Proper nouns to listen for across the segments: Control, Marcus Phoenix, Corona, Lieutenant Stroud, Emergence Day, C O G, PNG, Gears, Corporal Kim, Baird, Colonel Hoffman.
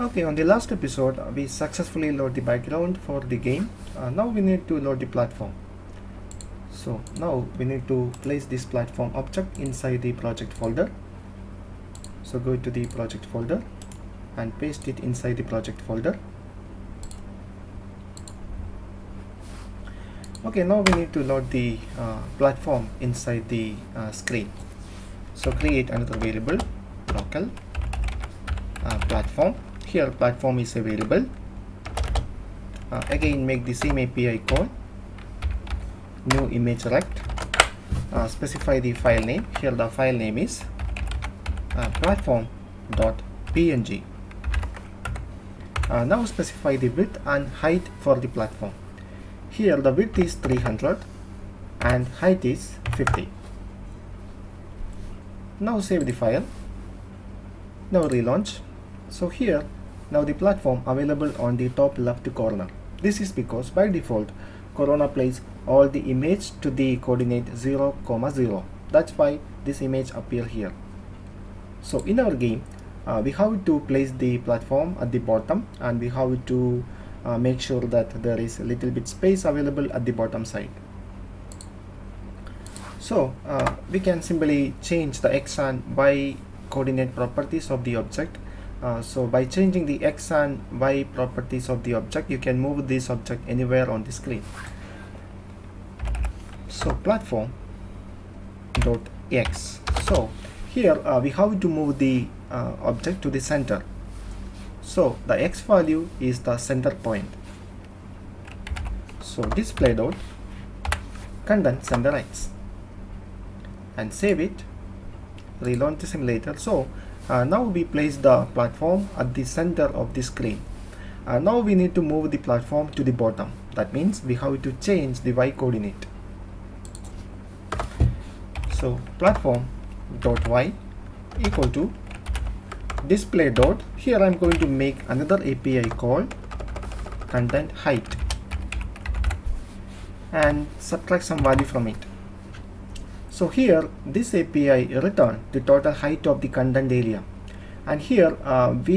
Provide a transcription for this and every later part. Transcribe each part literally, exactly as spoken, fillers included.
Okay, on the last episode we successfully load the background for the game. Uh, now we need to load the platform. So now we need to place this platform object inside the project folder. So go to the project folder and paste it inside the project folder. Okay, now we need to load the uh, platform inside the uh, screen. So create another variable, local uh, platform. Here platform is available. Uh, again, make the same A P I call, new image rect. Uh, specify the file name. Here the file name is uh, platform dot P N G. Uh, now specify the width and height for the platform. Here the width is three hundred and height is fifty. Now save the file. Now relaunch. So here now the platform available on the top left corner. This is because by default Corona plays all the image to the coordinate zero comma zero. That's why this image appear here. So in our game uh, we have to place the platform at the bottom, and we have to uh, make sure that there is a little bit space available at the bottom side. So uh, we can simply change the x and y coordinate properties of the object. Uh, so by changing the x and y properties of the object, you can move this object anywhere on the screen. So platform dot x. So here uh, we have to move the uh, object to the center. So the x value is the center point. So display dot content center x, and save it. Relaunch the simulator. So Uh, now we place the platform at the center of the screen. Uh, now we need to move the platform to the bottom. That means we have to change the y coordinate. So platform dot y equal to display dot. Here I'm going to make another A P I call, content height, and subtract some value from it. So here this A P I return the total height of the content area, and here uh, we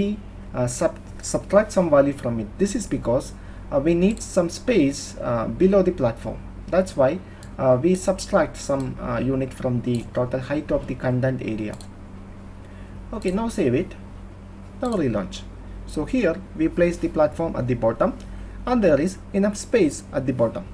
uh, sub subtract some value from it. This is because uh, we need some space uh, below the platform. That's why uh, we subtract some uh, unit from the total height of the content area. Okay, now save it. Now relaunch. So here we place the platform at the bottom, and there is enough space at the bottom.